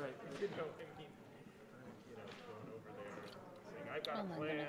Right. I did go thinking, you know, going over there and saying, I've got a plan.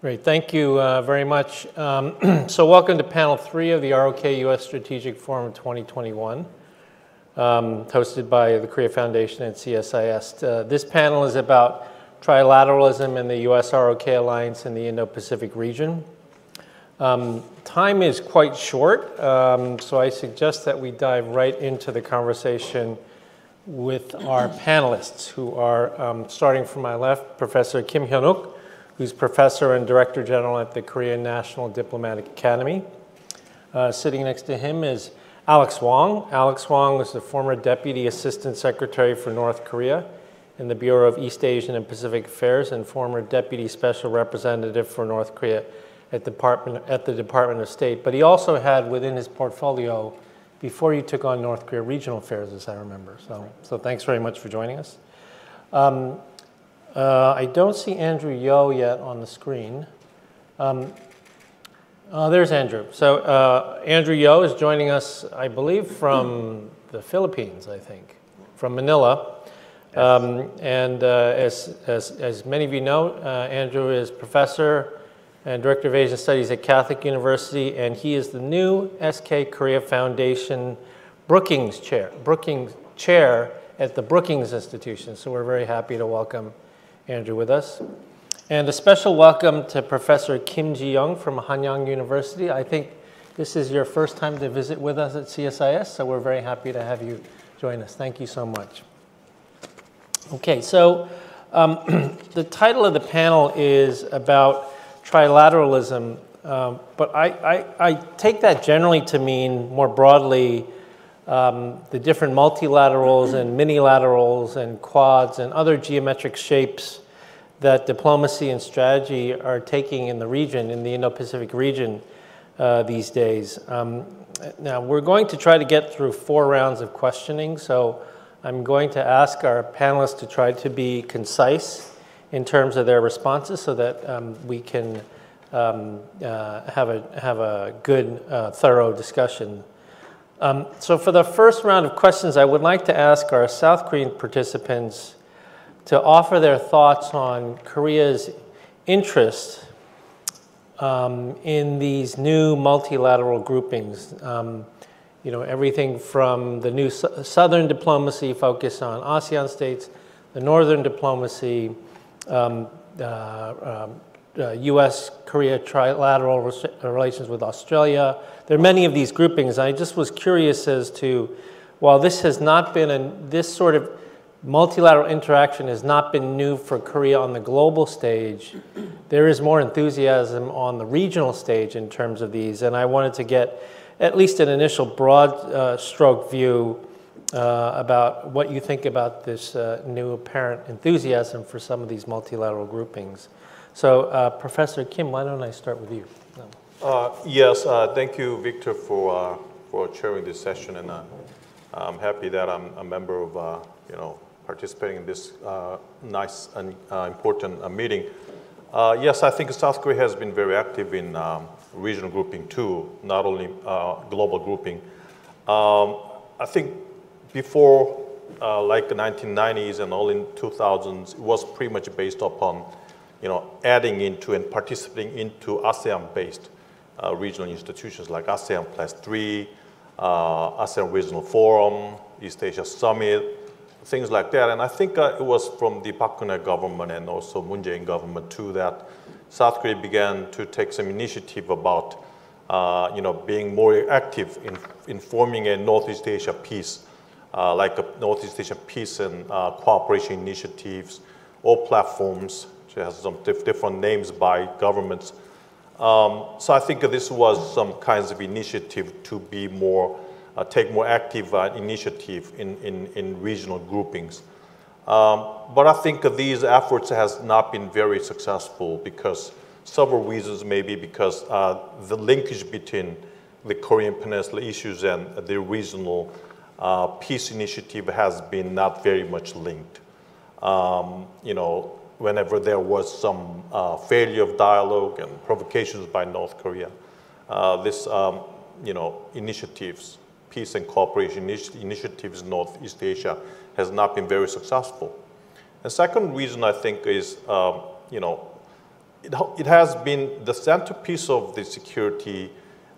Great, thank you very much. So welcome to panel 3 of the ROK U.S. Strategic Forum of 2021, hosted by the Korea Foundation and CSIS. This panel is about trilateralism in the U.S.-ROK alliance in the Indo-Pacific region. Time is quite short, so I suggest that we dive right into the conversation with our panelists, who are, starting from my left, Professor Kim Hyun-ook, who's professor and director general at the Korean National Diplomatic Academy. Sitting next to him is Alex Wong. Alex Wong was the former Deputy Assistant Secretary for North Korea in the Bureau of East Asian and Pacific Affairs and former Deputy Special Representative for North Korea at the Department of State. But he also had within his portfolio, before you took on North Korea, regional affairs, as I remember. So thanks very much for joining us. I don't see Andrew Yeo yet on the screen. There's Andrew. So Andrew Yeo is joining us, I believe, from the Philippines, I think, from Manila. Yes. As many of you know, Andrew is professor and director of Asian Studies at Catholic University, and he is the new SK Korea Foundation Brookings Chair at the Brookings Institution. So we're very happy to welcome Andrew with us. And a special welcome to Professor Kim Ji-young from Hanyang University. I think this is your first time to visit with us at CSIS, so we're very happy to have you join us. Thank you so much. Okay, so the title of the panel is about trilateralism, but I take that generally to mean more broadly the different multilaterals and minilaterals and quads and other geometric shapes that diplomacy and strategy are taking in the region, in the Indo-Pacific region these days. Now, we're going to try to get through 4 rounds of questioning, so I'm going to ask our panelists to try to be concise in terms of their responses so that we can have a good, thorough discussion. So for the first round of questions, I would like to ask our South Korean participants to offer their thoughts on Korea's interest in these new multilateral groupings. You know, everything from the new southern diplomacy focus on ASEAN states, the northern diplomacy, U.S.-Korea trilateral relations with Australia. There are many of these groupings. I just was curious as to, while this has not been, this sort of multilateral interaction has not been new for Korea on the global stage, there is more enthusiasm on the regional stage in terms of these, and I wanted to get at least an initial broad stroke view about what you think about this new apparent enthusiasm for some of these multilateral groupings. So Professor Kim, why don't I start with you? Yes, thank you, Victor, for chairing this session, and I'm happy that I'm a member of, you know, participating in this nice and important meeting. Yes, I think South Korea has been very active in regional grouping too, not only global grouping. I think before like the 1990s and all in 2000s, it was pretty much based upon, you know, adding into and participating into ASEAN-based regional institutions like ASEAN Plus Three, ASEAN Regional Forum, East Asia Summit, things like that. And I think it was from the Park Geun-hye government and also Moon Jae-in government too that South Korea began to take some initiative about, you know, being more active in forming a Northeast Asia peace, like a Northeast Asia peace and cooperation initiatives or platforms, which has some different names by governments. So I think this was some kinds of initiative to be more, take more active initiative in regional groupings. But I think these efforts has not been very successful because several reasons, maybe because the linkage between the Korean Peninsula issues and the regional peace initiative has been not very much linked. You know, whenever there was some failure of dialogue and provocations by North Korea, this, you know, initiatives, peace and cooperation initiatives in Northeast Asia has not been very successful. And second reason I think is, you know, it has been the centerpiece of the security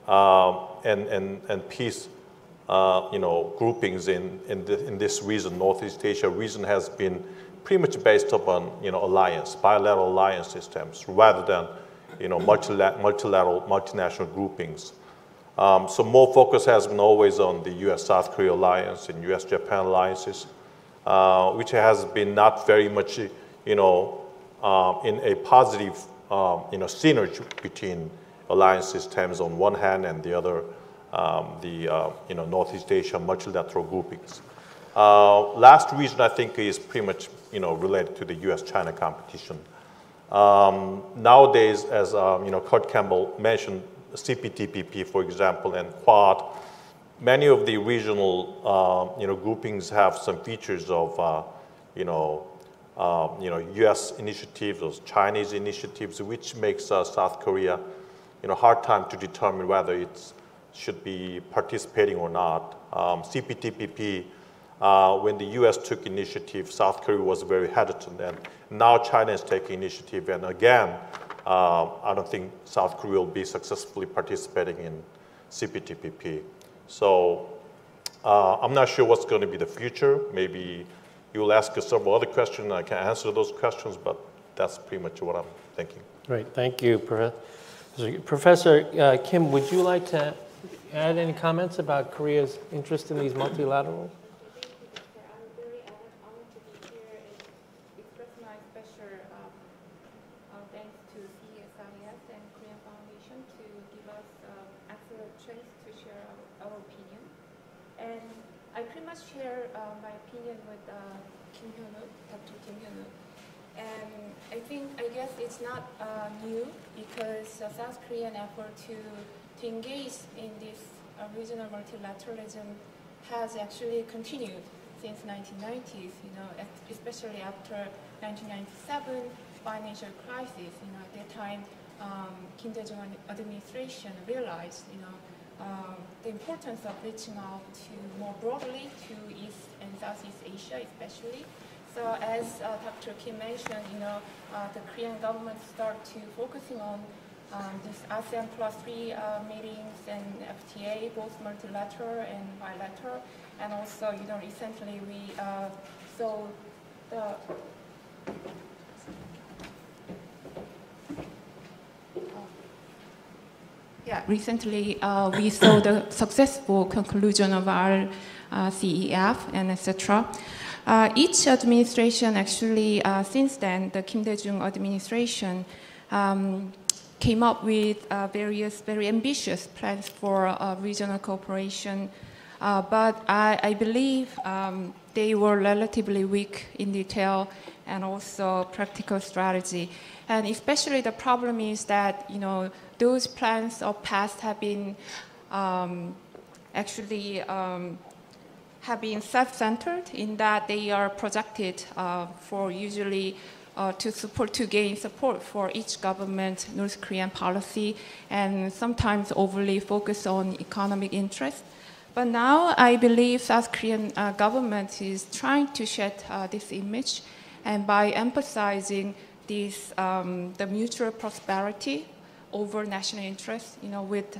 and peace, you know, groupings in this region, Northeast Asia region has been pretty much based upon, you know, alliance, bilateral alliance systems rather than, you know, multilateral, multinational groupings. So more focus has been always on the U.S.-South Korea alliance and U.S.-Japan alliances, which has been not very much, you know, in a positive, you know, synergy between alliance systems on one hand and the other, you know, Northeast Asia multilateral groupings. Last reason I think is pretty much related to the U.S.-China competition. Nowadays, as Kurt Campbell mentioned, CPTPP, for example, and Quad, many of the regional groupings have some features of U.S. initiatives or Chinese initiatives, which makes South Korea hard time to determine whether it should be participating or not. CPTPP, when the U.S. took initiative, South Korea was very hesitant, and now China is taking initiative, and again, I don't think South Korea will be successfully participating in CPTPP. So I'm not sure what's going to be the future. Maybe you'll ask us several other questions, and I can answer those questions, but that's pretty much what I'm thinking. Great. Thank you, Professor. Professor Kim, would you like to add any comments about Korea's interest in these multilaterals? South Korean effort to engage in this regional multilateralism has actually continued since 1990s, especially after 1997 financial crisis. At that time, Kim Dae-jung administration realized, the importance of reaching out to more broadly to East and Southeast Asia, especially. So as Dr. Kim mentioned, the Korean government started to focusing on this ASEAN Plus Three meetings and FTA, both multilateral and bilateral, and also, recently we saw the we saw the successful conclusion of our CEF and etc. Each administration actually since then, the Kim Dae-jung administration came up with various very ambitious plans for regional cooperation, but I believe they were relatively weak in detail and also practical strategy. And especially the problem is that those plans of past have been self-centered in that they are projected for usually to gain support for each government North Korean policy and sometimes overly focused on economic interests. But now I believe South Korean government is trying to shed this image, and by emphasizing this, the mutual prosperity over national interests, with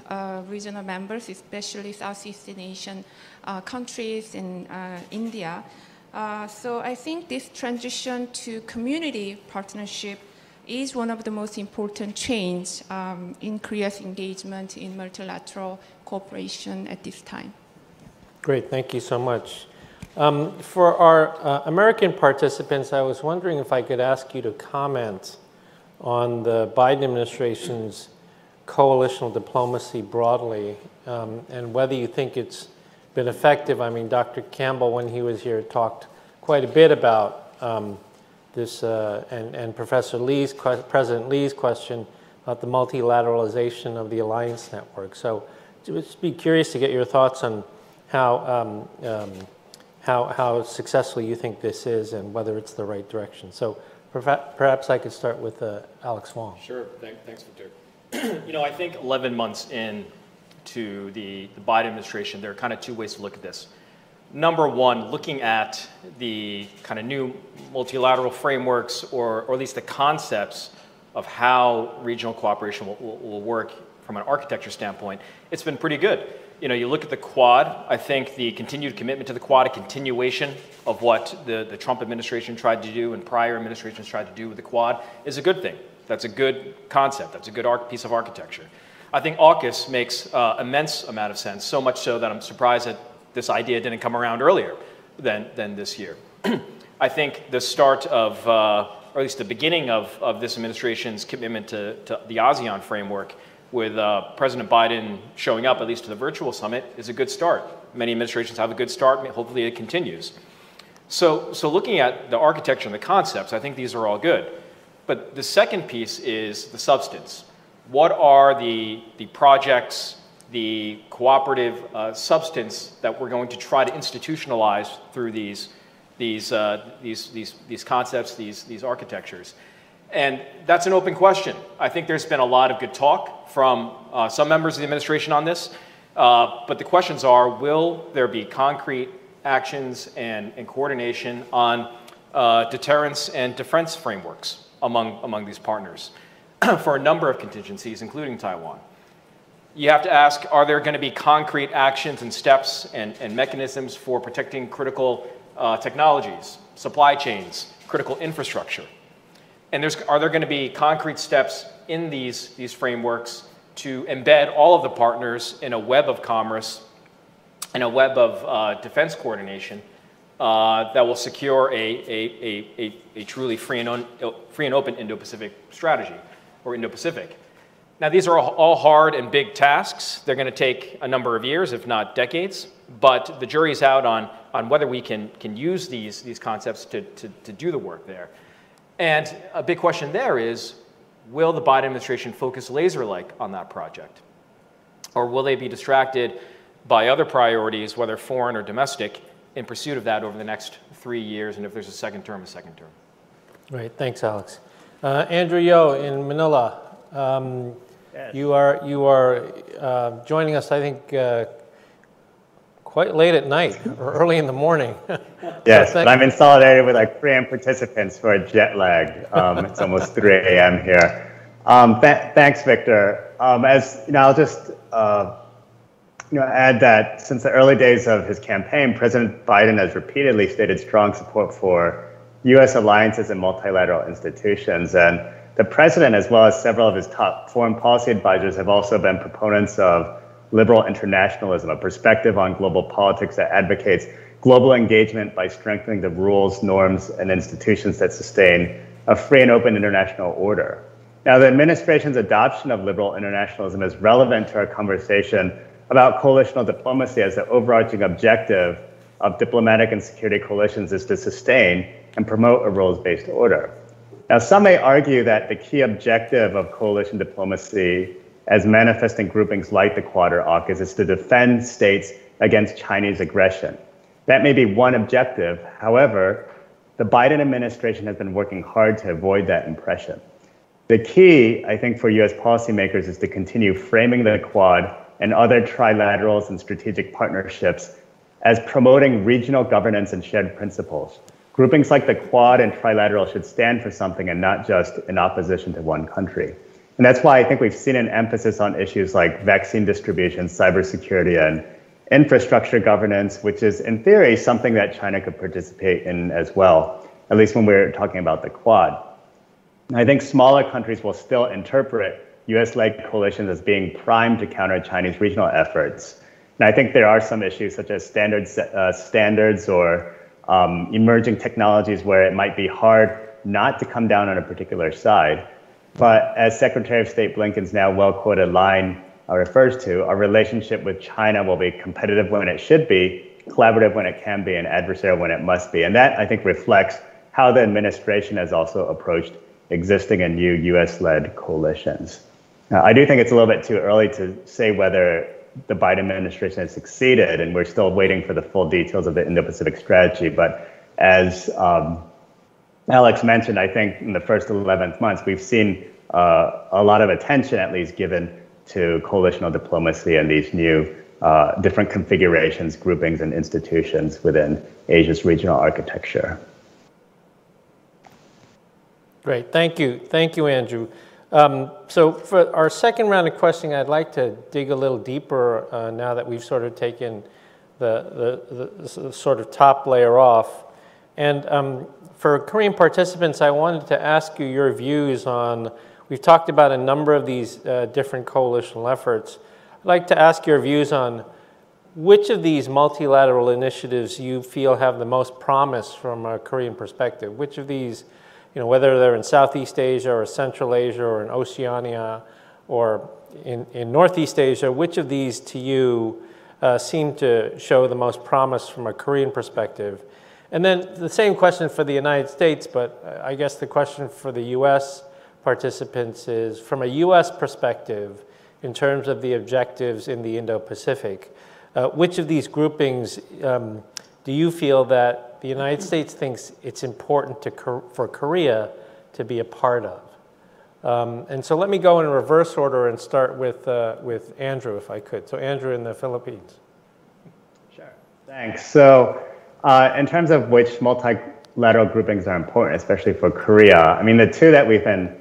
regional members, especially Southeast Asian countries and India. So I think this transition to community partnership is one of the most important changes in Korea's engagement in multilateral cooperation at this time. Great, thank you so much. For our American participants, I was wondering if I could ask you to comment on the Biden administration's coalitional diplomacy broadly, and whether you think it's been effective. I mean, Dr. Campbell, when he was here, talked quite a bit about this, and Professor Lee's, President Lee's question about the multilateralization of the alliance network. So just be curious to get your thoughts on how successful you think this is and whether it's the right direction. So perhaps I could start with Alex Wong. Sure, thanks, Victor. I think 11 months in to the Biden administration, there are kind of two ways to look at this. Number one, looking at the kind of new multilateral frameworks, or at least the concepts of how regional cooperation will work from an architecture standpoint, it's been pretty good. You look at the Quad, I think the continued commitment to the Quad, a continuation of what the Trump administration tried to do and prior administrations tried to do with the Quad, is a good thing. That's a good concept. That's a good piece of architecture. I think AUKUS makes immense amount of sense, so much so that I'm surprised that this idea didn't come around earlier than this year. I think the start of, or at least the beginning of this administration's commitment to the ASEAN framework with President Biden showing up, at least to the virtual summit, is a good start. Many administrations have a good start. Hopefully it continues. So looking at the architecture and the concepts, I think these are all good. But the second piece is the substance. What are the projects, the cooperative substance that we're going to try to institutionalize through these concepts, these architectures? And that's an open question. I think there's been a lot of good talk from some members of the administration on this. But the questions are, will there be concrete actions and coordination on deterrence and defense frameworks among these partners for a number of contingencies, including Taiwan? You have to ask, are there going to be concrete actions and steps and mechanisms for protecting critical technologies, supply chains, critical infrastructure? And are there going to be concrete steps in these frameworks to embed all of the partners in a web of commerce and a web of defense coordination that will secure a truly free and open Indo-Pacific strategy or Indo-Pacific? Now, these are all hard and big tasks. They're going to take a number of years, if not decades. But the jury's out on whether we can use these concepts to do the work there. And a big question there is, will the Biden administration focus laser-like on that project? Or will they be distracted by other priorities, whether foreign or domestic, in pursuit of that over the next 3 years, and if there's a second term, a second term. Right, thanks, Alex. Andrew Yeo in Manila, yes. you are joining us, I think, quite late at night or early in the morning. Yes, but I'm in solidarity with like Korean participants who are jet lagged. It's almost 3 a.m. here. Thanks, Victor. As you know, I'll just. Add that since the early days of his campaign, President Biden has repeatedly stated strong support for U.S. alliances and multilateral institutions. And the president, as well as several of his top foreign policy advisors, have also been proponents of liberal internationalism, a perspective on global politics that advocates global engagement by strengthening the rules, norms, and institutions that sustain a free and open international order. Now, the administration's adoption of liberal internationalism is relevant to our conversation about coalitional diplomacy, as the overarching objective of diplomatic and security coalitions is to sustain and promote a rules-based order. Now, some may argue that the key objective of coalition diplomacy, as manifest in groupings like the Quad or AUKUS, is to defend states against Chinese aggression. That may be one objective. However, the Biden administration has been working hard to avoid that impression. The key, I think, for U.S. policymakers is to continue framing the Quad and other trilaterals and strategic partnerships as promoting regional governance and shared principles. Groupings like the Quad and trilateral should stand for something and not just in opposition to one country. And that's why I think we've seen an emphasis on issues like vaccine distribution, cybersecurity, and infrastructure governance, which is in theory something that China could participate in as well, at least when we're talking about the Quad. I think smaller countries will still interpret U.S.-led coalitions as being primed to counter Chinese regional efforts. And I think there are some issues such as standards or emerging technologies where it might be hard not to come down on a particular side. But as Secretary of State Blinken's now well-quoted line refers to, our relationship with China will be competitive when it should be, collaborative when it can be, and adversarial when it must be. And that, I think, reflects how the administration has also approached existing and new U.S.-led coalitions. Now, I do think it's a little bit too early to say whether the Biden administration has succeeded, and we're still waiting for the full details of the Indo-Pacific strategy. But as Alex mentioned, I think in the first 11 months, we've seen a lot of attention, at least, given to coalitional diplomacy and these new different configurations, groupings, and institutions within Asia's regional architecture. Great, thank you, Andrew. So for our second round of questioning, I'd like to dig a little deeper now that we've sort of taken the sort of top layer off. And for Korean participants, I wanted to ask you your views on, we've talked about a number of these different coalitional efforts. I'd like to ask your views on which of these multilateral initiatives you feel have the most promise from a Korean perspective. Which of these, you know, whether they're in Southeast Asia or Central Asia or in Oceania or in Northeast Asia, which of these to you seem to show the most promise from a Korean perspective? And then the same question for the United States, but I guess the question for the U.S. participants is, from a U.S. perspective, in terms of the objectives in the Indo-Pacific, which of these groupings do you feel that the United States thinks it's important for Korea to be a part of? And so let me go in reverse order and start with Andrew, if I could. So Andrew in the Philippines. Sure, thanks. So in terms of which multilateral groupings are important, especially for Korea, I mean, the two that we're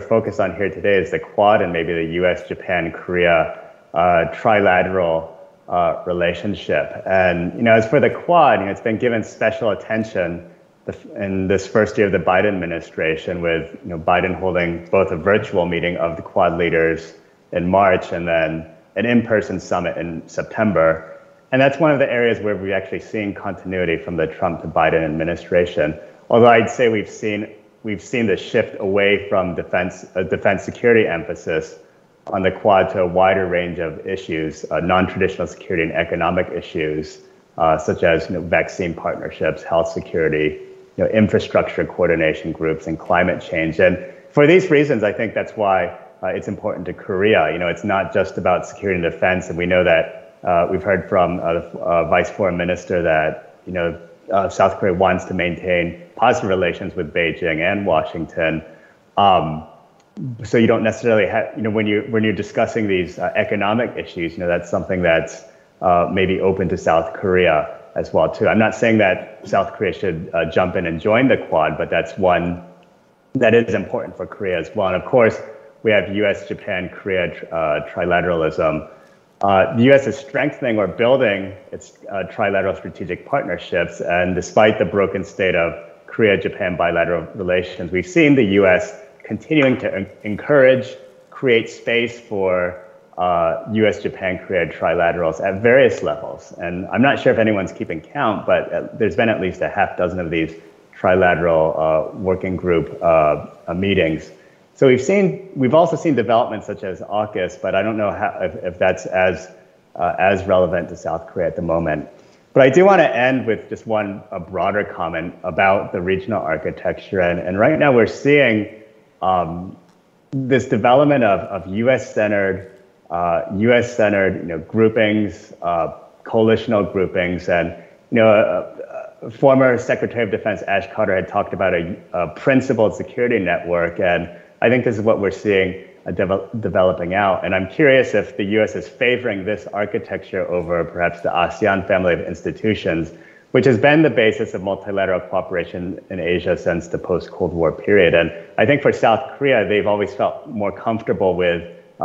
focused on here today is the Quad and maybe the U.S., Japan, Korea trilateral relationship. And as for the Quad, it's been given special attention in this first year of the Biden administration, with Biden holding both a virtual meeting of the Quad leaders in March and then an in-person summit in September. And that's one of the areas where we're actually seeing continuity from the Trump to Biden administration. Although I'd say we've seen the shift away from defense security emphasis on the Quad to a wider range of issues, non-traditional security and economic issues, such as vaccine partnerships, health security, infrastructure coordination groups, and climate change. And for these reasons, I think that's why it's important to Korea. It's not just about security and defense. And we know that we've heard from the Vice Foreign Minister that South Korea wants to maintain positive relations with Beijing and Washington. So you don't necessarily have, when you're discussing these economic issues, that's something that's maybe open to South Korea as well too. I'm not saying that South Korea should jump in and join the Quad, but that's one that is important for Korea as well. And of course, we have U.S., Japan, Korea trilateralism. The U.S. is strengthening or building its trilateral strategic partnerships, and despite the broken state of Korea-Japan bilateral relations, we've seen the U.S. continuing to encourage, create space for U.S., Japan, Korea trilaterals at various levels. And I'm not sure if anyone's keeping count, but there's been at least a half dozen of these trilateral working group meetings. So we've also seen developments such as AUKUS, but I don't know if that's as relevant to South Korea at the moment. But I do want to end with just a broader comment about the regional architecture. And right now we're seeing this development of U.S.-centered groupings, coalitional groupings, and former Secretary of Defense Ash Carter had talked about a principled security network, and I think this is what we're seeing developing out. And I'm curious if the U.S. is favoring this architecture over perhaps the ASEAN family of institutions, which has been the basis of multilateral cooperation in Asia since the post-Cold War period. And I think for South Korea, they've always felt more comfortable with the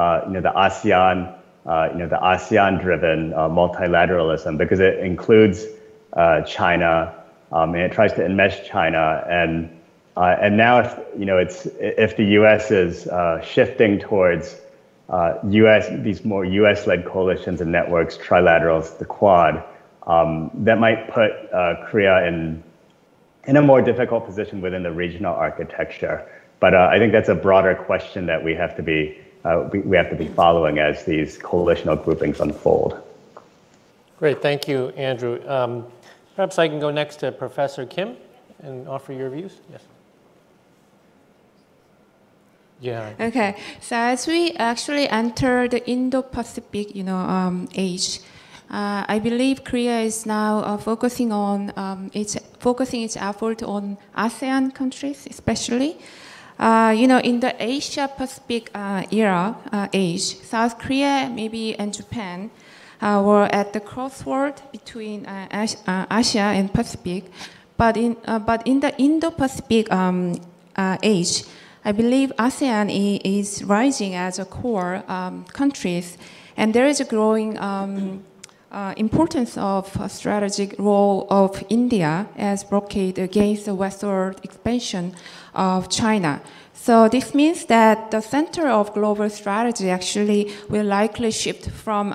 ASEAN, the ASEAN-driven multilateralism, because it includes China and it tries to enmesh China. And now, if the U.S. is shifting towards these more U.S.-led coalitions and networks, trilaterals, the Quad, that might put Korea in a more difficult position within the regional architecture. But I think that's a broader question that we have to be. We have to be following as these coalitional groupings unfold. Great, thank you, Andrew. Perhaps I can go next to Professor Kim and offer your views. Yes. Yeah. Okay. So as we actually enter the Indo-Pacific, age, I believe Korea is now focusing its effort on ASEAN countries, especially. In the Asia-Pacific era, age, South Korea, maybe, and Japan were at the crossroad between Asia and Pacific. But in the Indo-Pacific age, I believe ASEAN is rising as a core countries, and there is a growing importance of a strategic role of India as blockade against the westward expansion of China. So this means that the center of global strategy actually will likely shift from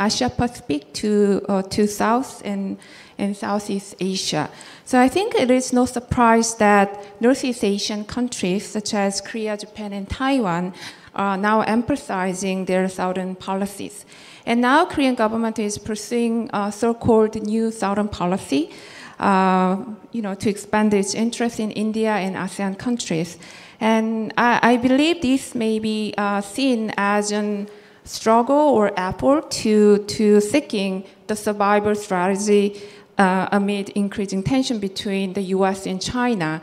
Asia-Pacific to South and Southeast Asia. So I think it is no surprise that Northeast Asian countries such as Korea, Japan, and Taiwan now emphasizing their southern policies. And now Korean government is pursuing so-called new southern policy, to expand its interest in India and ASEAN countries. And I believe this may be seen as an struggle or effort to seeking the survival strategy amid increasing tension between the U.S. and China.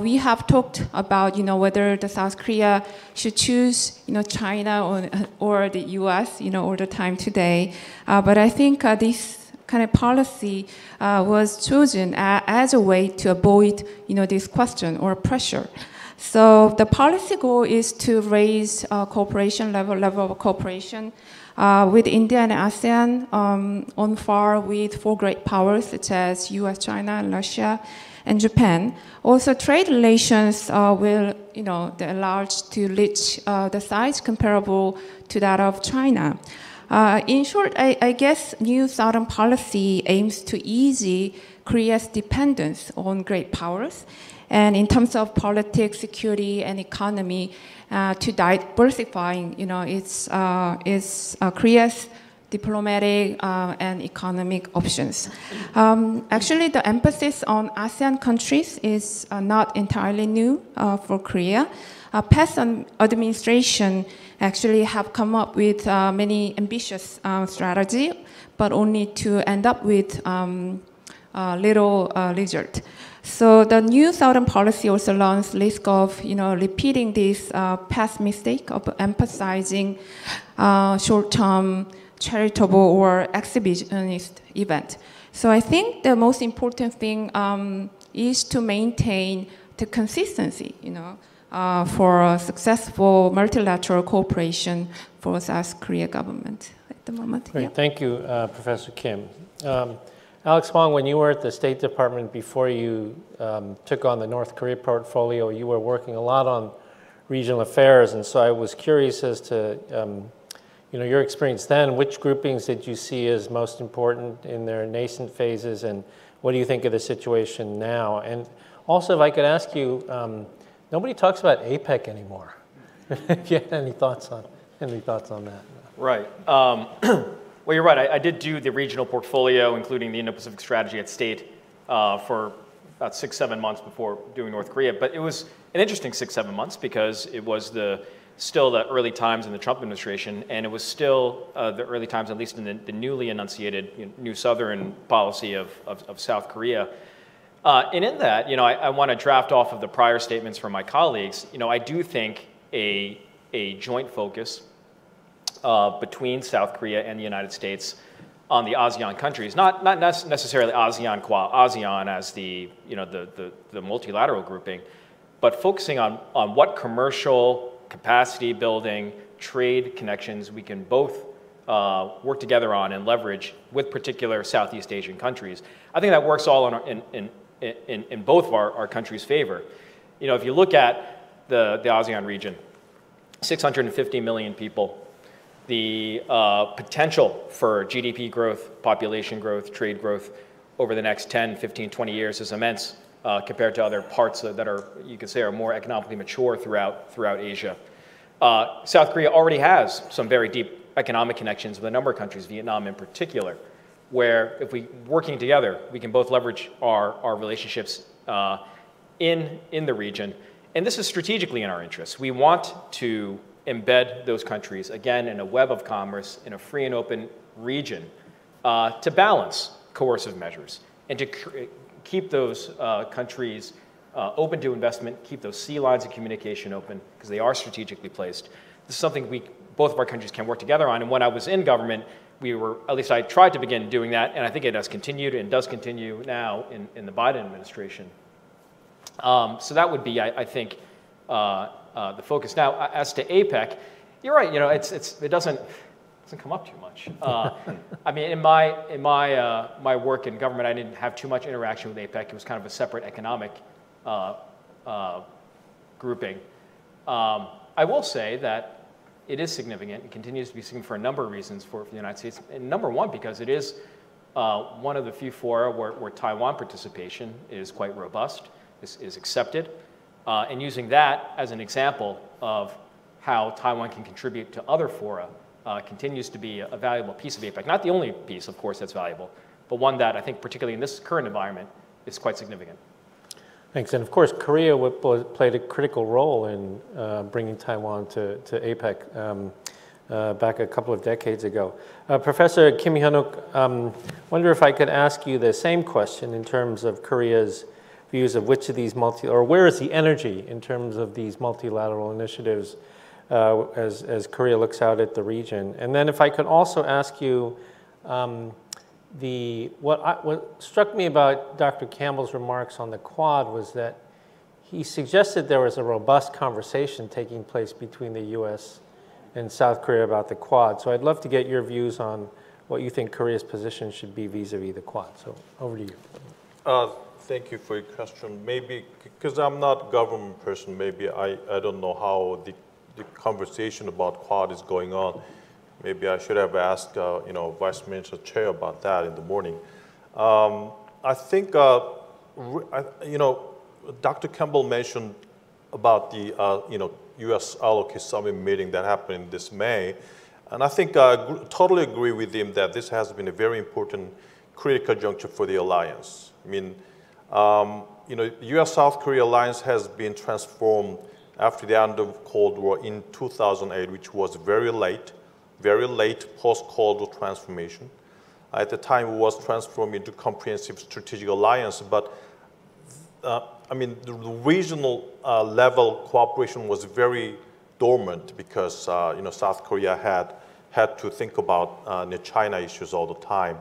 We have talked about, whether the South Korea should choose, China or the U.S., all the time today. But I think this kind of policy was chosen as a way to avoid, this question or pressure. So the policy goal is to raise cooperation level of cooperation with India and ASEAN on par with four great powers such as U.S., China, Russia, and Japan. Also, trade relations will, enlarge to reach the size comparable to that of China. In short, I guess new southern policy aims to ease Korea's dependence on great powers. And in terms of politics, security, and economy, to diversifying, Korea's diplomatic and economic options. Actually, the emphasis on ASEAN countries is not entirely new for Korea. Past administration actually have come up with many ambitious strategy, but only to end up with little result. So the new southern policy also runs risk of, repeating this past mistake of emphasizing short-term charitable or exhibitionist event. So I think the most important thing is to maintain the consistency, for successful multilateral cooperation for South Korea government at the moment. Great, yeah. Thank you, Professor Kim. Alex Wong, when you were at the State Department before you took on the North Korea portfolio, you were working a lot on regional affairs, and so I was curious as to your experience then. Which groupings did you see as most important in their nascent phases, and what do you think of the situation now? And also, if I could ask you, nobody talks about APEC anymore. If you had any thoughts on that? Right. Well, you're right. I did do the regional portfolio, including the Indo-Pacific strategy at State, for about 6-7 months before doing North Korea. But it was an interesting 6-7 months because it was still the early times in the Trump administration, and it was still the early times, at least in the newly enunciated new southern policy of South Korea. And in that, I want to draft off of the prior statements from my colleagues. I do think a joint focus between South Korea and the United States on the ASEAN countries, not necessarily ASEAN qua ASEAN as the multilateral grouping, but focusing on what commercial capacity building, trade connections we can both work together on and leverage with particular Southeast Asian countries. I think that works all in both of our countries' favor. If you look at the ASEAN region, 650 million people. The potential for GDP growth, population growth, trade growth over the next 10, 15, 20 years is immense compared to other parts that are, you could say, are more economically mature throughout Asia. South Korea already has some very deep economic connections with a number of countries, Vietnam in particular, where if we're working together, we can both leverage our relationships in the region. And this is strategically in our interest. We want to embed those countries, again, in a web of commerce, in a free and open region, to balance coercive measures and to keep those countries open to investment, keep those sea lines of communication open, because they are strategically placed. This is something both of our countries can work together on, and when I was in government, at least I tried to begin doing that, and I think it has continued and does continue now in the Biden administration. So that would be, I think, the focus. Now, as to APEC, you're right. It doesn't come up too much. I mean, in my work in government, I didn't have too much interaction with APEC. It was kind of a separate economic grouping. I will say that it is significant. It continues to be significant for a number of reasons for the United States. And number one, because it is one of the few fora where Taiwan participation is quite robust, is accepted. And using that as an example of how Taiwan can contribute to other fora continues to be a valuable piece of APEC. Not the only piece, of course, that's valuable, but one that I think particularly in this current environment is quite significant. Thanks. And of course, Korea played a critical role in bringing Taiwan to APEC back a couple of decades ago. Professor Kim Hyun-ook, wonder if I could ask you the same question in terms of Korea's views of which of these where is the energy in terms of these multilateral initiatives as Korea looks out at the region. And then if I could also ask you what struck me about Dr. Campbell's remarks on the Quad was that he suggested there was a robust conversation taking place between the U.S. and South Korea about the Quad. So I'd love to get your views on what you think Korea's position should be vis-a-vis the Quad. So over to you. Thank you for your question. Maybe, because I'm not a government person, maybe I don't know how the conversation about Quad is going on. Maybe I should have asked, Vice Minister Cha about that in the morning. I think, Dr. Campbell mentioned about the, U.S.-ROK summit meeting that happened this May, and I think I totally agree with him that this has been a very important critical juncture for the alliance. I mean, U.S.-South Korea alliance has been transformed after the end of Cold War in 2008, which was very late post-Cold War transformation. At the time, it was transformed into comprehensive strategic alliance, but the regional level cooperation was very dormant because South Korea had to think about the China issues all the time.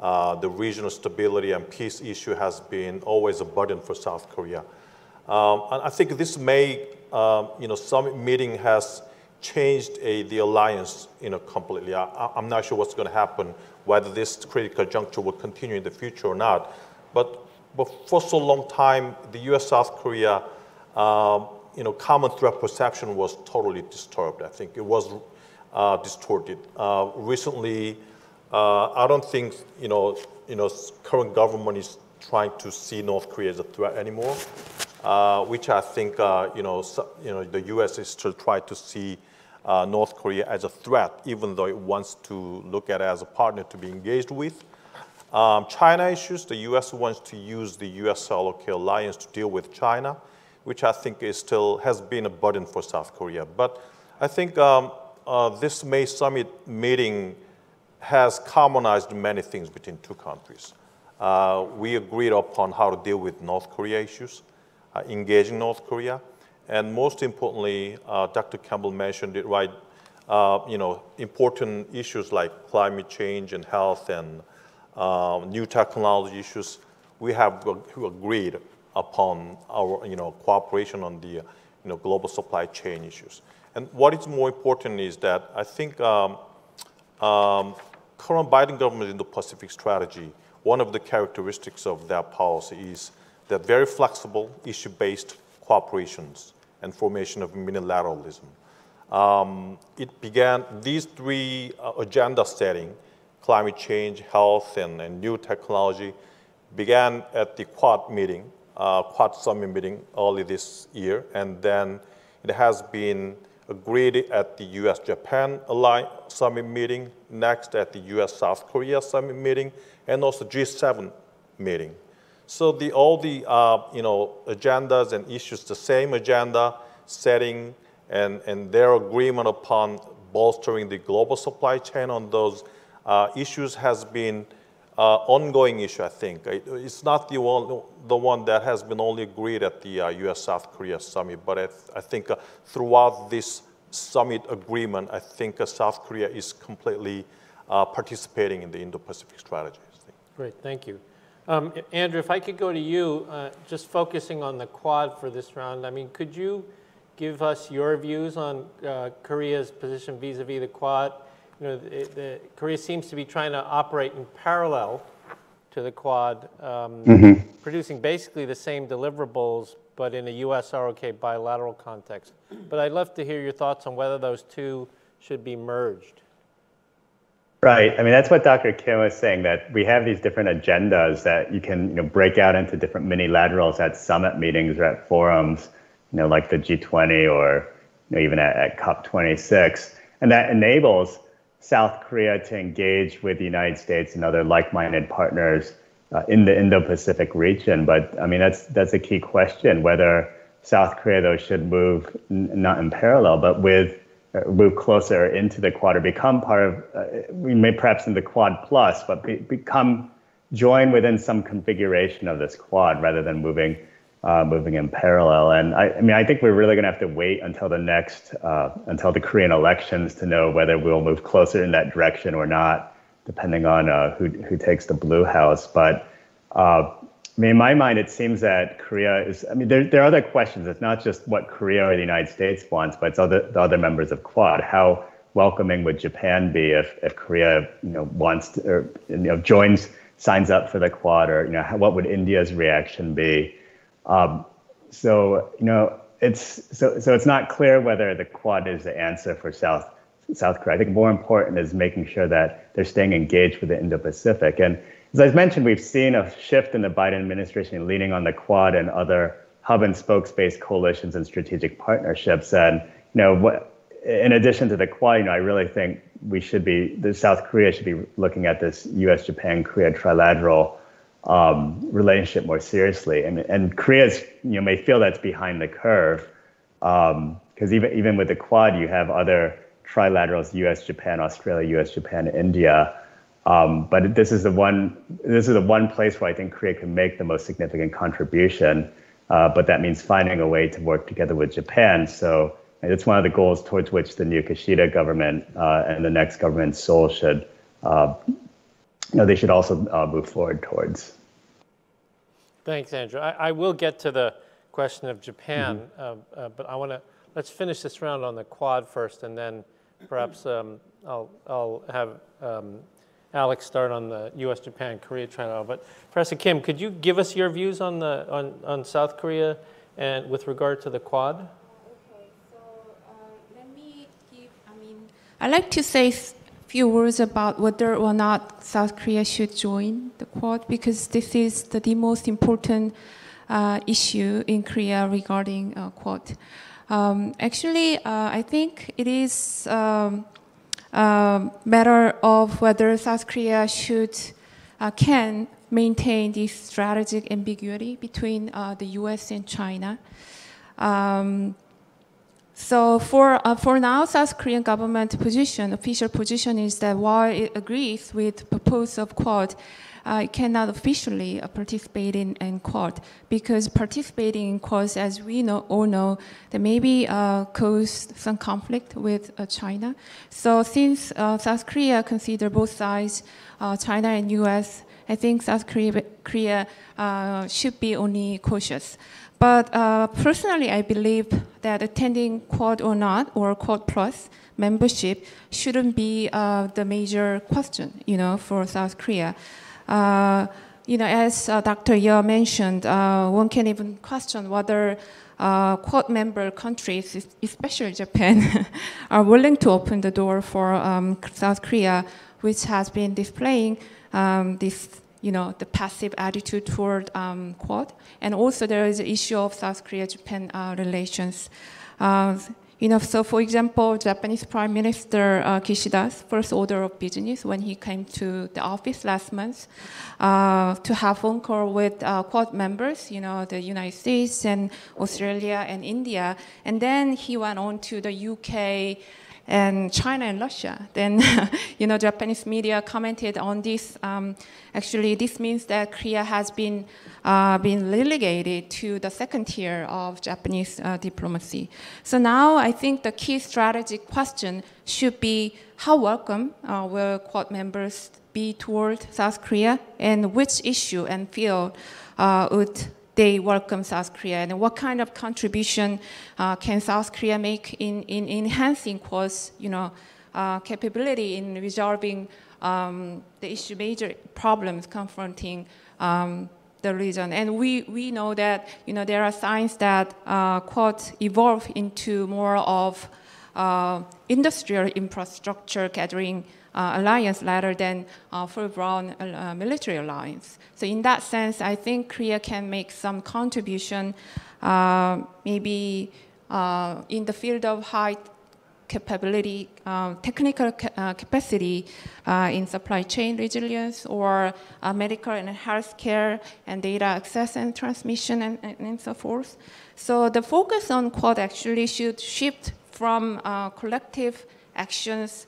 The regional stability and peace issue has been always a burden for South Korea. And I think this May summit meeting has changed the alliance completely. I'm not sure what's going to happen, whether this critical juncture will continue in the future or not. But for so long time, the U.S.-South Korea, common threat perception was totally disturbed. I think it was distorted. Recently, I don't think current government is trying to see North Korea as a threat anymore, which I think the U.S. is still trying to see North Korea as a threat, even though it wants to look at it as a partner to be engaged with. China issues, the U.S. wants to use the U.S.-ROK alliance to deal with China, which I think is still has been a burden for South Korea. But I think this May summit meeting has harmonized many things between two countries. We agreed upon how to deal with North Korea issues, engaging North Korea, and most importantly, Dr. Campbell mentioned it right, important issues like climate change and health and new technology issues. We have agreed upon our, cooperation on the, global supply chain issues. And what is more important is that I think current Biden government Indo-Pacific strategy, one of the characteristics of that policy is that very flexible, issue-based cooperations and formation of unilateralism. It began these three agenda setting, climate change, health, and new technology, began at the Quad meeting, Quad summit meeting early this year, and then it has been agreed at the U.S.-Japan alliance summit meeting, next at the U.S.-South Korea summit meeting, and also G7 meeting. So all the agendas and issues, the same agenda setting, and their agreement upon bolstering the global supply chain on those issues has been ongoing issue, I think. It's not the one that has been only agreed at the U.S.-South Korea summit, but I think throughout this summit agreement, I think South Korea is completely participating in the Indo-Pacific strategy. Great, thank you. Andrew, if I could go to you, just focusing on the Quad for this round, could you give us your views on Korea's position vis-a-vis the Quad? Korea seems to be trying to operate in parallel to the Quad, producing basically the same deliverables, but in a U.S.-ROK bilateral context. But I'd love to hear your thoughts on whether those two should be merged. Right. That's what Dr. Kim was saying, that we have these different agendas that you can break out into different mini-laterals at summit meetings or at forums, like the G20 or even at COP26. And that enables South Korea to engage with the United States and other like-minded partners in the Indo-Pacific region. But I mean, that's a key question, whether South Korea, though, should move not in parallel, but move closer into the Quad, or become part of, we may perhaps in the Quad Plus, but join within some configuration of this Quad rather than moving in parallel. And I mean, I think we're really going to have to wait until the Korean elections to know whether we'll move closer in that direction or not, depending on who takes the Blue House. But I mean, in my mind, it seems that Korea is, I mean, there are other questions. It's not just what Korea or the United States wants, but it's the other members of Quad. How welcoming would Japan be if Korea, wants to, or, signs up for the Quad, or, what would India's reaction be? So it's not clear whether the Quad is the answer for South Korea. I think more important is making sure that they're staying engaged with the Indo-Pacific. And as I mentioned, we've seen a shift in the Biden administration leaning on the Quad and other hub and spokes-based coalitions and strategic partnerships. And, in addition to the Quad, I really think South Korea should be looking at this U.S., Japan, Korea trilateral relationship more seriously. And Korea's, may feel that's behind the curve, because even with the Quad, you have other trilaterals, U.S., Japan, Australia, U.S., Japan, India. But this is the one place where I think Korea can make the most significant contribution. But that means finding a way to work together with Japan. So it's one of the goals towards which the new Kishida government and the next government, Seoul, should, they should also move forward towards. Thanks, Andrew. I will get to the question of Japan, but let's finish this round on the Quad first, and then perhaps I'll have Alex start on the U.S., Japan, Korea trilateral. But Professor Kim, could you give us your views on on South Korea and with regard to the Quad? I'd like to say a few words about whether or not South Korea should join the Quad, because this is the most important issue in Korea regarding Quad. I think it is a matter of whether South Korea can maintain this strategic ambiguity between the U.S. and China. So for now, South Korean government official position is that while it agrees with proposal of Quad, it cannot officially participate in Quad, because participating in Quad, as we all know, that maybe cause some conflict with China. So since South Korea consider both sides, China and U.S., I think South Korea should be only cautious. But personally, I believe that attending Quad or not, or Quad Plus membership, shouldn't be the major question, for South Korea. As Dr. Yeo mentioned, one can even question whether Quad member countries, especially Japan, are willing to open the door for South Korea, which has been displaying the passive attitude toward Quad. And also there is the issue of South Korea-Japan relations. So for example, Japanese Prime Minister Kishida's first order of business when he came to the office last month to have phone call with Quad members, the United States and Australia and India. And then he went on to the UK, and China and Russia. Then, Japanese media commented on this. Actually, this means that Korea has been relegated to the second tier of Japanese diplomacy. So now I think the key strategic question should be how welcome will Quad members be toward South Korea, and which issue and field would they welcome South Korea, and what kind of contribution can South Korea make in enhancing Quad's capability in resolving the issue, major problems confronting the region. And we know that there are signs that Quad evolve into more of industrial infrastructure gathering alliance rather than full-blown military alliance. So in that sense, I think Korea can make some contribution, maybe in the field of high capability, technical capacity in supply chain resilience or medical and health care and data access and transmission and so forth. So the focus on Quad actually should shift from collective actions,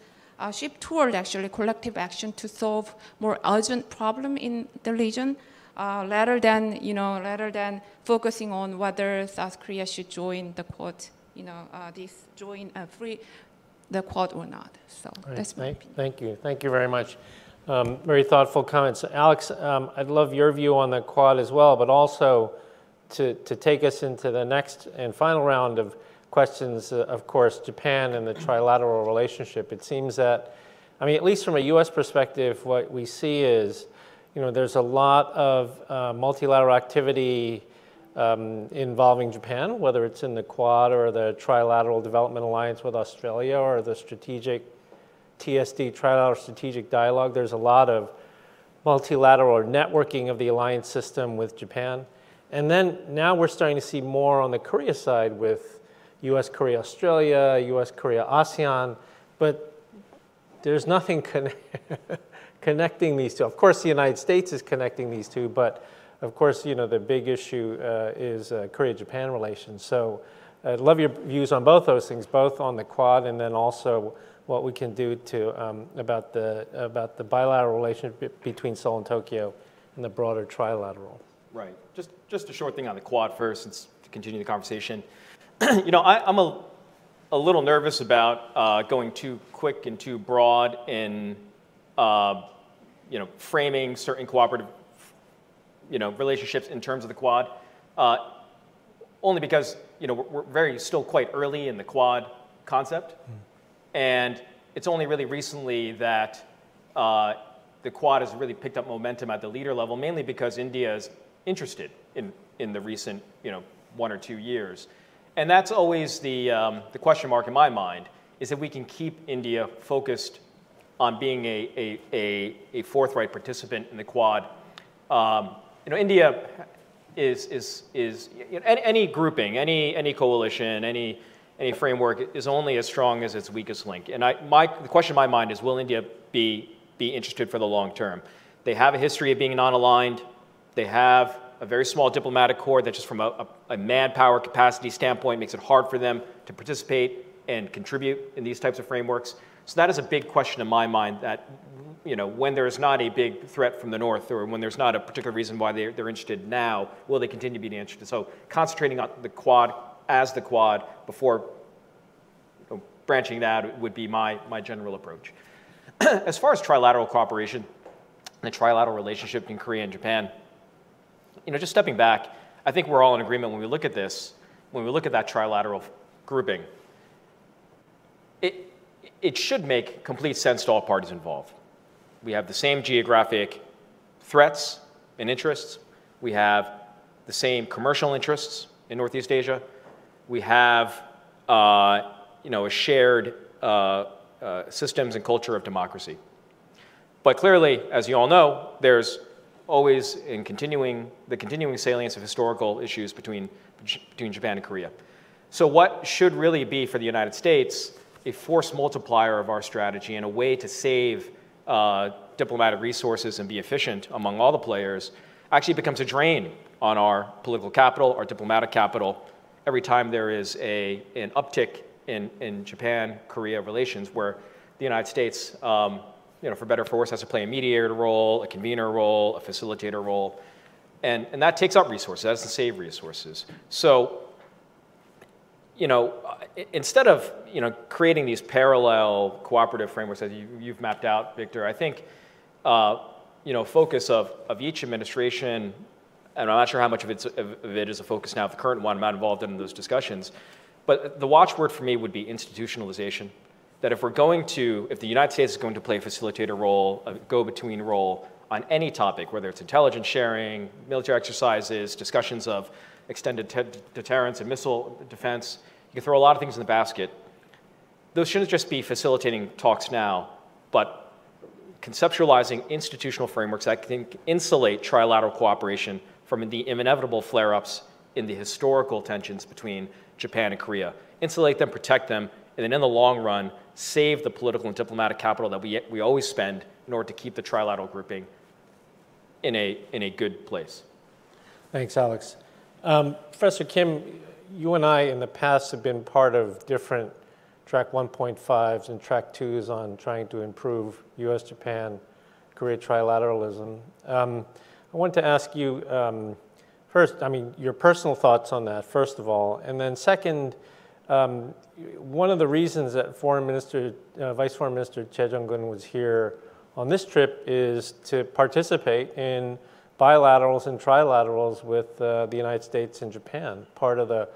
shift toward actually collective action to solve more urgent problem in the region, rather than focusing on whether South Korea should join the Quad, the Quad or not. So right. That's my opinion. Thank you very much. Very thoughtful comments, Alex. I'd love your view on the Quad as well, but also to take us into the next and final round of questions, of course, Japan and the trilateral relationship. It seems that, I mean, at least from a U.S. perspective, what we see is, there's a lot of multilateral activity involving Japan, whether it's in the Quad or the Trilateral Development Alliance with Australia or the strategic TSD, Trilateral Strategic Dialogue. There's a lot of multilateral networking of the alliance system with Japan. And then now we're starting to see more on the Korea side with U.S.-Korea Australia, U.S.-Korea ASEAN, but there's nothing connecting these two. Of course, the United States is connecting these two, but of course, the big issue is Korea-Japan relations. So I'd love your views on both those things, both on the Quad and then also what we can do to about the bilateral relationship between Seoul and Tokyo and the broader trilateral. Right. Just a short thing on the Quad first, and to continue the conversation. I'm a little nervous about going too quick and too broad in framing certain cooperative relationships in terms of the Quad, only because we're still quite early in the Quad concept, and it's only really recently that the Quad has really picked up momentum at the leader level, mainly because India is interested in the recent 1 or 2 years. And that's always the question mark in my mind, is if we can keep India focused on being a forthright participant in the Quad. India is any grouping, any coalition, any framework is only as strong as its weakest link. And the question in my mind is, will India be interested for the long term? They have a history of being non-aligned. They have a very small diplomatic corps that just from a manpower capacity standpoint makes it hard for them to participate and contribute in these types of frameworks. So that is a big question in my mind, that when there is not a big threat from the north, or when there's not a particular reason why they're interested now, will they continue to be interested? So concentrating on the Quad as the Quad before branching that would be my general approach. As far as trilateral cooperation, the trilateral relationship in Korea and Japan, just stepping back, I think we're all in agreement when we look at this, when we look at that trilateral grouping, it should make complete sense to all parties involved. We have the same geographic threats and interests. We have the same commercial interests in Northeast Asia. We have a shared systems and culture of democracy. But clearly, as you all know, there's always in the continuing salience of historical issues between Japan and Korea. So what should really be for the United States a force multiplier of our strategy and a way to save diplomatic resources and be efficient among all the players actually becomes a drain on our political capital, our diplomatic capital, every time there is an uptick in Japan-Korea relations where the United States for better or for worse, has to play a mediator role, a convener role, a facilitator role. And that takes up resources. That doesn't save resources. So, instead of, creating these parallel cooperative frameworks that you've mapped out, Victor, I think, focus of each administration, and I'm not sure how much of it is a focus now of the current one. I'm not involved in those discussions. But the watchword for me would be institutionalization. That if the United States is going to play a facilitator role, a go-between role on any topic, whether it's intelligence sharing, military exercises, discussions of extended deterrence and missile defense, you can throw a lot of things in the basket. Those shouldn't just be facilitating talks now, but conceptualizing institutional frameworks that can insulate trilateral cooperation from the inevitable flare-ups in the historical tensions between Japan and Korea, insulate them, protect them, and then in the long run, save the political and diplomatic capital that we always spend in order to keep the trilateral grouping in a good place. Thanks, Alex. Professor Kim, you and I in the past have been part of different track 1.5s and track 2s on trying to improve U.S.-Japan Korea trilateralism. I want to ask you first, I mean, your personal thoughts on that, first of all, and then second, one of the reasons that Vice Foreign Minister Choi Jung-gun was here on this trip is to participate in bilaterals and trilaterals with the United States and Japan, part of the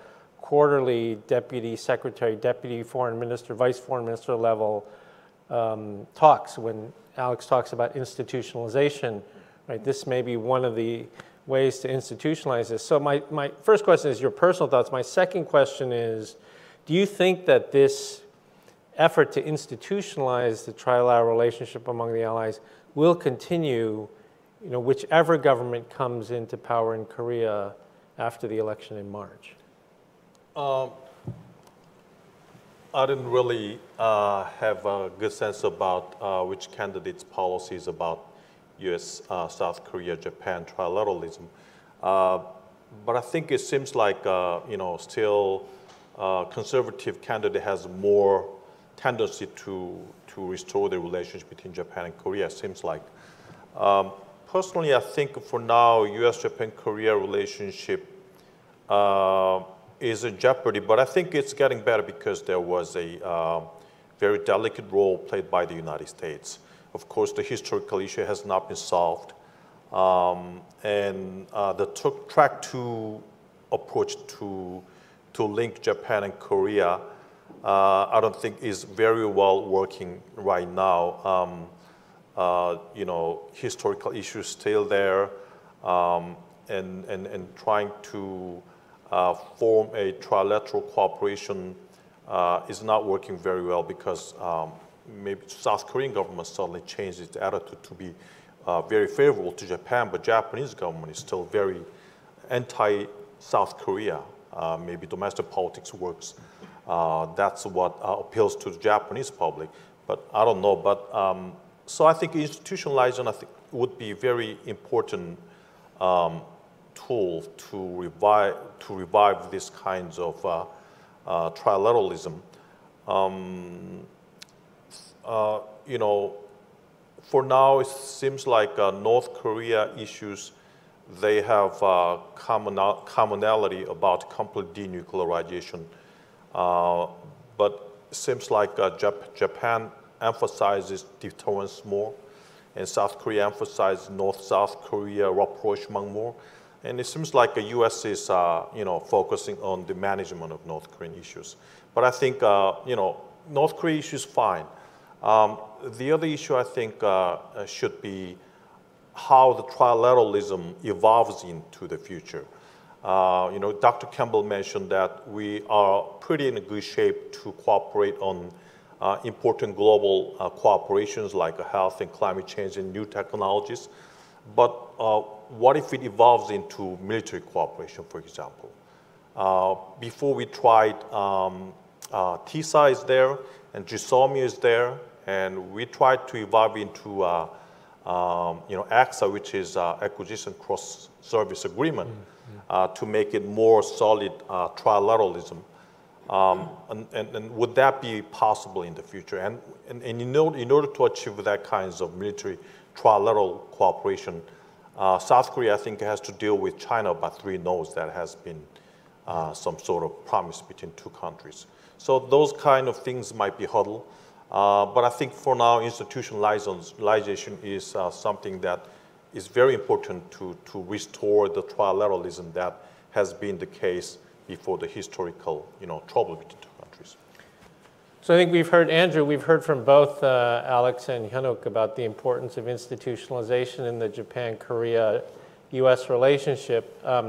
quarterly Deputy Secretary, Deputy Foreign Minister, Vice Foreign Minister level talks when Alex talks about institutionalization, right? This may be one of the ways to institutionalize this. So my first question is your personal thoughts. My second question is, do you think that this effort to institutionalize the trilateral relationship among the allies will continue, you know, whichever government comes into power in Korea after the election in March? I didn't really have a good sense about which candidate's policies about U.S., South Korea, Japan trilateralism, but I think it seems like still. Conservative candidate has more tendency to restore the relationship between Japan and Korea, it seems like. Personally, I think for now, U.S.-Japan-Korea relationship is in jeopardy, but I think it's getting better because there was a very delicate role played by the United States. Of course, the historical issue has not been solved, and the track two approach to link Japan and Korea, I don't think is very well working right now. Historical issues still there, and trying to form a trilateral cooperation is not working very well because maybe South Korean government suddenly changed its attitude to be very favorable to Japan, but Japanese government is still very anti-South Korea. Maybe domestic politics works. That's what appeals to the Japanese public, but I don't know. But so I think institutionalization would be a very important tool to revive these kinds of trilateralism. For now it seems like North Korea issues. They have commonality about complete denuclearization, but it seems like Japan emphasizes deterrence more, and South Korea emphasizes North-South Korea rapprochement more, and it seems like the U.S. is focusing on the management of North Korean issues. But I think North Korea issue is fine. The other issue I think should be how the trilateralism evolves into the future. Dr. Campbell mentioned that we are pretty in good shape to cooperate on important global cooperations like health and climate change and new technologies. But what if it evolves into military cooperation, for example? Before we tried, TISA is there and GSOMIA is there, and we tried to evolve into AXA, which is Acquisition Cross-Service Agreement, to make it more solid trilateralism. And would that be possible in the future? And in order to achieve that kinds of military trilateral cooperation, South Korea, I think, has to deal with China by three nodes. That has been some sort of promise between two countries. So those kind of things might be huddled. But I think for now, institutionalization is something that is very important to restore the trilateralism that has been the case before the historical trouble between two countries. So I think we've heard, Andrew, we've heard from both Alex and Hyun-ook about the importance of institutionalization in the Japan-Korea-U.S. relationship. But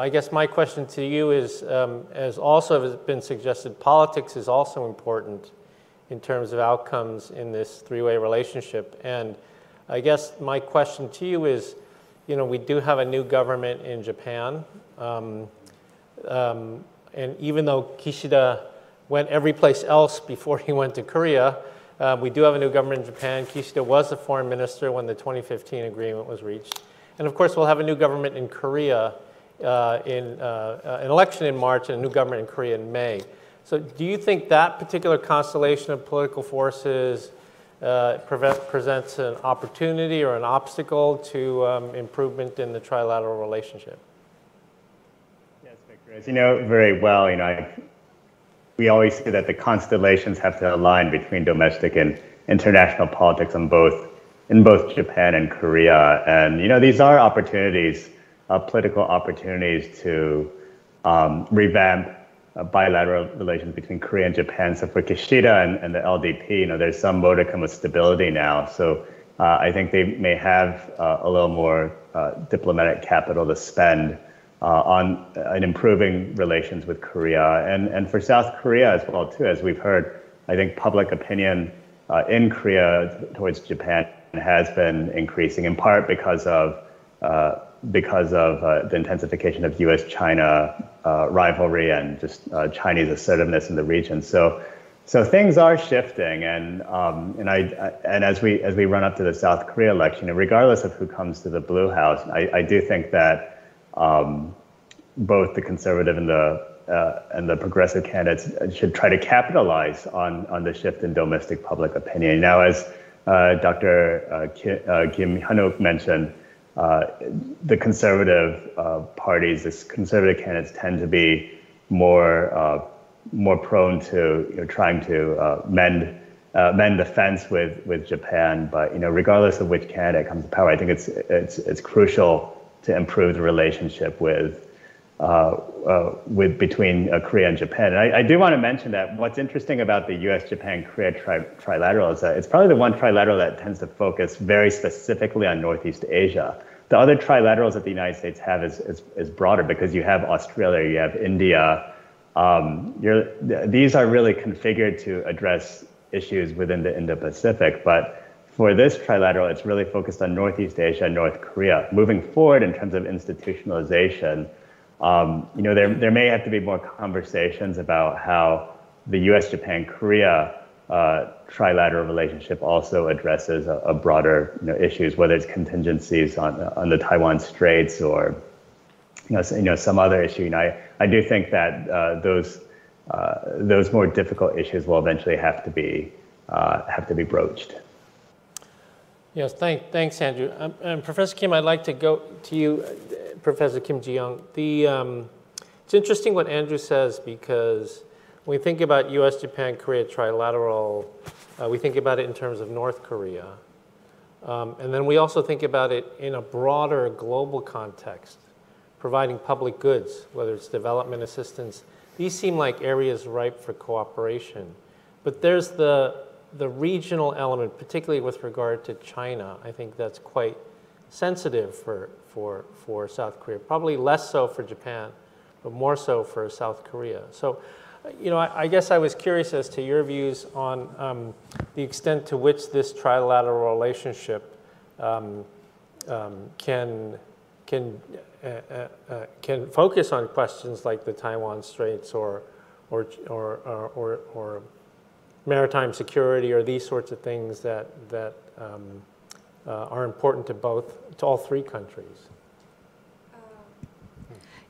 I guess my question to you is, as also has been suggested, politics is also important in terms of outcomes in this three-way relationship. And I guess my question to you is, we do have a new government in Japan. And even though Kishida went every place else before he went to Korea, we do have a new government in Japan. Kishida was the foreign minister when the 2015 agreement was reached. And of course, we'll have a new government in Korea an election in March and a new government in Korea in May. So do you think that particular constellation of political forces presents an opportunity or an obstacle to improvement in the trilateral relationship? Yes, Victor, as you know very well, you know, we always say that the constellations have to align between domestic and international politics on in both Japan and Korea. And, you know, these are opportunities, political opportunities to revamp bilateral relations between Korea and Japan. So for Kishida and the LDP, you know, there's some modicum of stability now. So I think they may have a little more diplomatic capital to spend on improving relations with Korea. And for South Korea as well, too, as we've heard, I think public opinion in Korea towards Japan has been increasing, in part because of the intensification of U.S.-China rivalry and just Chinese assertiveness in the region. So things are shifting, and as we run up to the South Korea election, and regardless of who comes to the Blue House, I do think that both the conservative and the progressive candidates should try to capitalize on the shift in domestic public opinion. Now, as Dr. Kim Hyun-ook mentioned, the conservative parties, the conservative candidates tend to be more prone to trying to mend the fence with Japan. But regardless of which candidate comes to power, I think it's crucial to improve the relationship between Korea and Japan. And I do want to mention that what's interesting about the U.S.-Japan-Korea trilateral is that it's probably the one trilateral that tends to focus very specifically on Northeast Asia. The other trilaterals that the United States have is broader, because you have Australia, you have India. These are really configured to address issues within the Indo-Pacific. But for this trilateral, it's really focused on Northeast Asia and North Korea. Moving forward in terms of institutionalization, there may have to be more conversations about how the U.S.-Japan-Korea trilateral relationship also addresses a broader issues, whether it's contingencies on the Taiwan Straits or some other issue. And I do think that those more difficult issues will eventually have to be broached. Yes, thanks, Andrew. And Professor Kim, I'd like to go to you, Professor Kim Ji-young. It's interesting what Andrew says, because when we think about U.S., Japan, Korea trilateral, we think about it in terms of North Korea. And then we also think about it in a broader global context, providing public goods, whether it's development assistance. These seem like areas ripe for cooperation. But there's the regional element, particularly with regard to China. I think that's quite sensitive for South Korea, probably less so for Japan, but more so for South Korea. So, I guess I was curious as to your views on the extent to which this trilateral relationship can focus on questions like the Taiwan Straits or maritime security, or these sorts of things that are important to all three countries.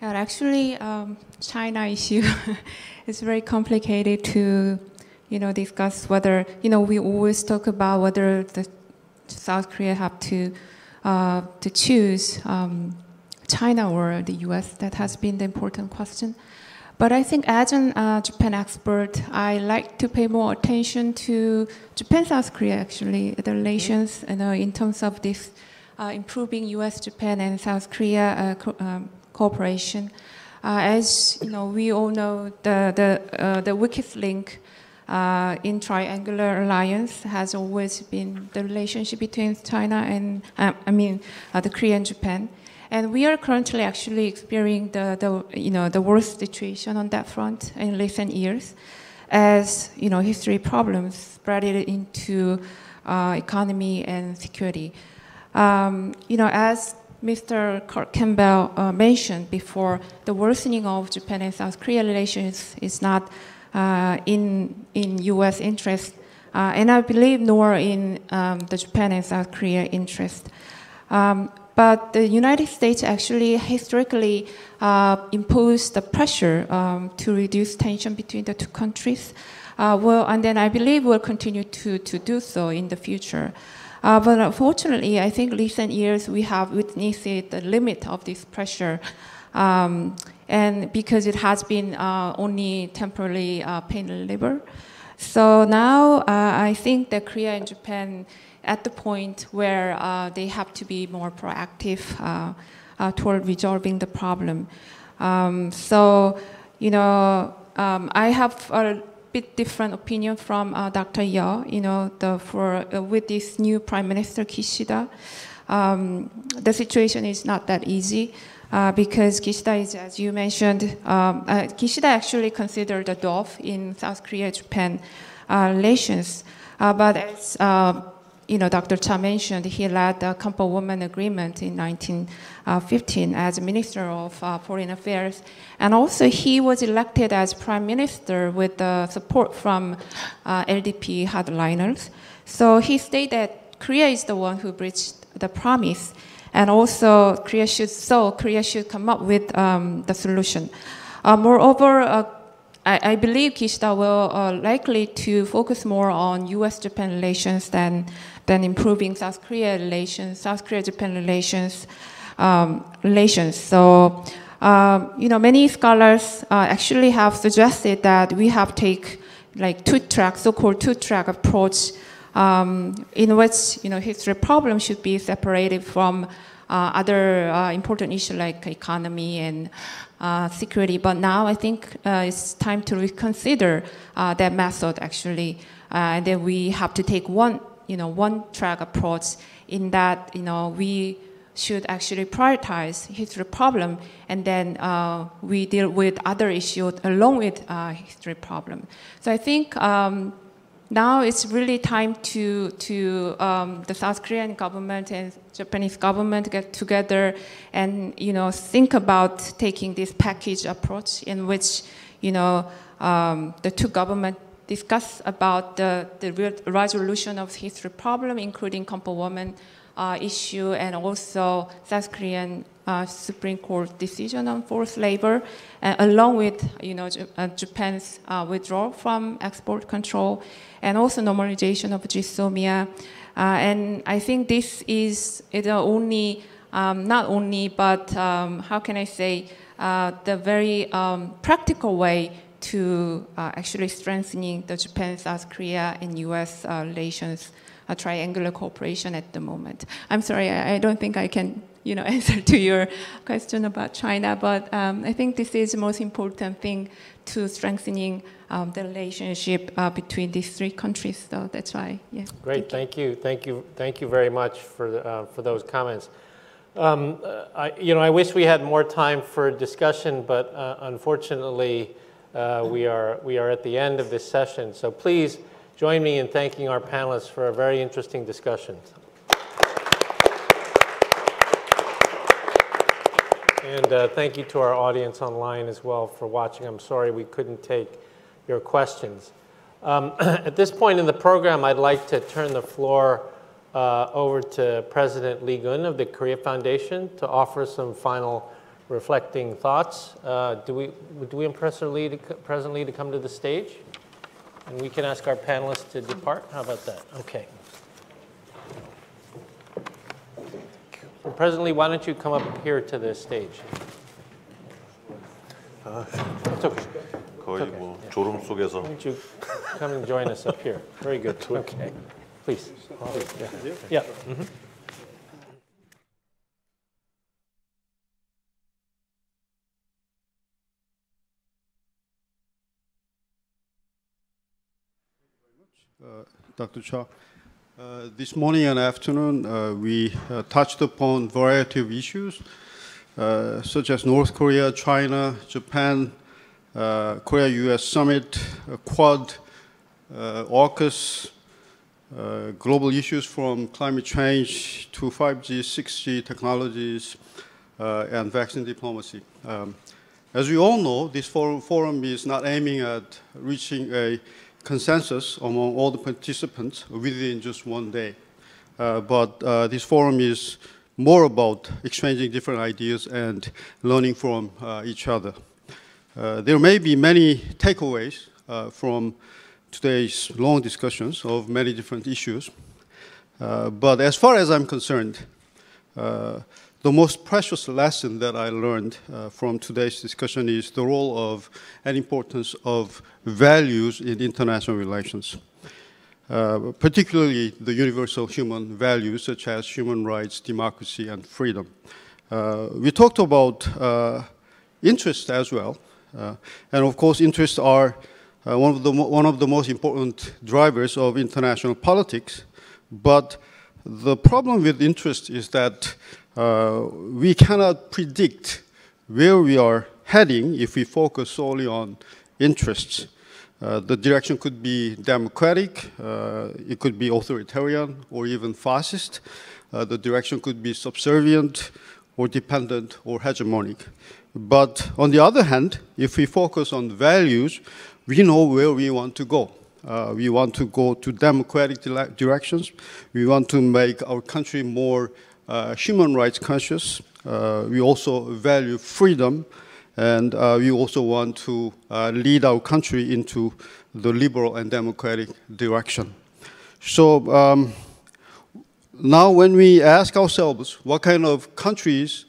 Yeah, actually, China issue is very complicated to, discuss whether we always talk about whether the South Korea have to choose China or the U.S. That has been the important question. But I think as an Japan expert, I like to pay more attention to Japan-South Korea, actually, the relations in terms of this improving U.S., Japan, and South Korea cooperation. As we all know, the weakest link in triangular alliance has always been the relationship between China and, the Korea and Japan. And we are currently actually experiencing the worst situation on that front in recent years, as history problems spread into economy and security. As Mr. Kurt Campbell mentioned before, the worsening of Japan and South Korea relations is not in U.S. interest, and I believe nor in the Japan and South Korea interest. But the United States actually historically imposed the pressure to reduce tension between the two countries. And then I believe we'll continue to do so in the future. But unfortunately, I think recent years we have witnessed the limit of this pressure, and because it has been only temporarily pain and labor. So now I think that Korea and Japan at the point where they have to be more proactive toward resolving the problem. So, you know, I have a bit different opinion from Dr. Yeo, you know, with this new Prime Minister Kishida. The situation is not that easy because Kishida is, as you mentioned, Kishida actually considered a dwarf in South Korea-Japan relations. But as you know, Dr. Cha mentioned, he led the Campo Woman Agreement in 1915 as Minister of Foreign Affairs. And also he was elected as Prime Minister with support from LDP hardliners. So he stated that Korea is the one who breached the promise. And also Korea should come up with the solution. Moreover, I believe Kishida will likely to focus more on U.S.-Japan relations than improving South Korea relations, South Korea-Japan relations. So, you know, many scholars actually have suggested that we have take like two-track, so-called two-track approach, in which, you know, history problems should be separated from other important issues like economy and security. But now I think it's time to reconsider that method actually, and then we have to take one track approach in that, you know, we should actually prioritize history problem, and then we deal with other issues along with history problem. So I think now it's really time to the South Korean government and Japanese government get together and, you know, think about taking this package approach in which, you know, the two governments discuss about the resolution of history problem, including Campo Woman issue and also South Korean Supreme Court decision on forced labor, along with, you know, Japan's withdrawal from export control and also normalization of GSOMIA. And I think this is only, not only, but how can I say, the very practical way to actually strengthening the Japan, South Korea, and U.S. relations, a triangular cooperation at the moment. I'm sorry, I don't think I can, you know, answer to your question about China, but I think this is the most important thing to strengthening the relationship between these three countries. So that's why, yeah. Great, thank you very much for those comments. I wish we had more time for discussion, but unfortunately, we are at the end of this session. So please join me in thanking our panelists for a very interesting discussion. And thank you to our audience online as well for watching. I'm sorry we couldn't take your questions. At this point in the program, I'd like to turn the floor over to President Lee Gun of the Korea Foundation to offer some final reflecting thoughts. Do we impress President Lee to come to the stage? And we can ask our panelists to depart. How about that? Okay. Well, President Lee, why don't you come up here to the stage? It's okay. It's okay. Yeah. Why don't you come and join us up here? Very good. Okay. Please. Yeah. Mm-hmm. Dr. Cha, this morning and afternoon we touched upon a variety of issues such as North Korea, China, Japan, Korea-US Summit, Quad, AUKUS, global issues from climate change to 5G, 6G technologies, and vaccine diplomacy. As we all know, this forum is not aiming at reaching a consensus among all the participants within just one day. But this forum is more about exchanging different ideas and learning from each other. There may be many takeaways from today's long discussions of many different issues. But as far as I'm concerned, the most precious lesson that I learned from today's discussion is the role of and importance of values in international relations, particularly the universal human values such as human rights, democracy, and freedom. We talked about interests as well, and of course interests are one of the most important drivers of international politics, but the problem with interest is that we cannot predict where we are heading if we focus solely on interests. The direction could be democratic, it could be authoritarian or even fascist. The direction could be subservient or dependent or hegemonic. But on the other hand, if we focus on values, we know where we want to go. We want to go to democratic directions. We want to make our country more human rights conscious. We also value freedom, and we also want to lead our country into the liberal and democratic direction. So now when we ask ourselves what kind of countries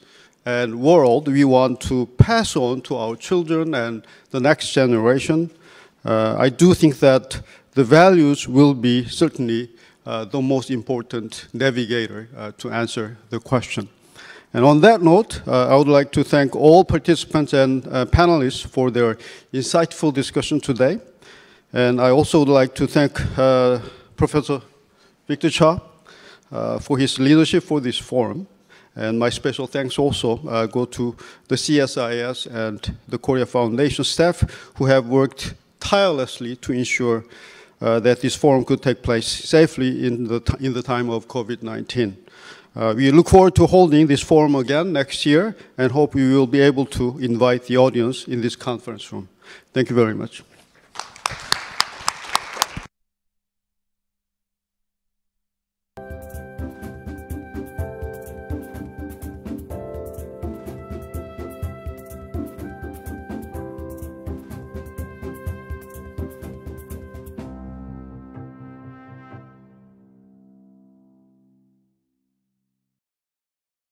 and world we want to pass on to our children and the next generation, I do think that the values will be certainly the most important navigator to answer the question. And on that note, I would like to thank all participants and panelists for their insightful discussion today. And I also would like to thank Professor Victor Cha for his leadership for this forum. And my special thanks also go to the CSIS and the Korea Foundation staff who have worked tirelessly to ensure that this forum could take place safely in the time of COVID-19. We look forward to holding this forum again next year and hope we will be able to invite the audience in this conference room. Thank you very much.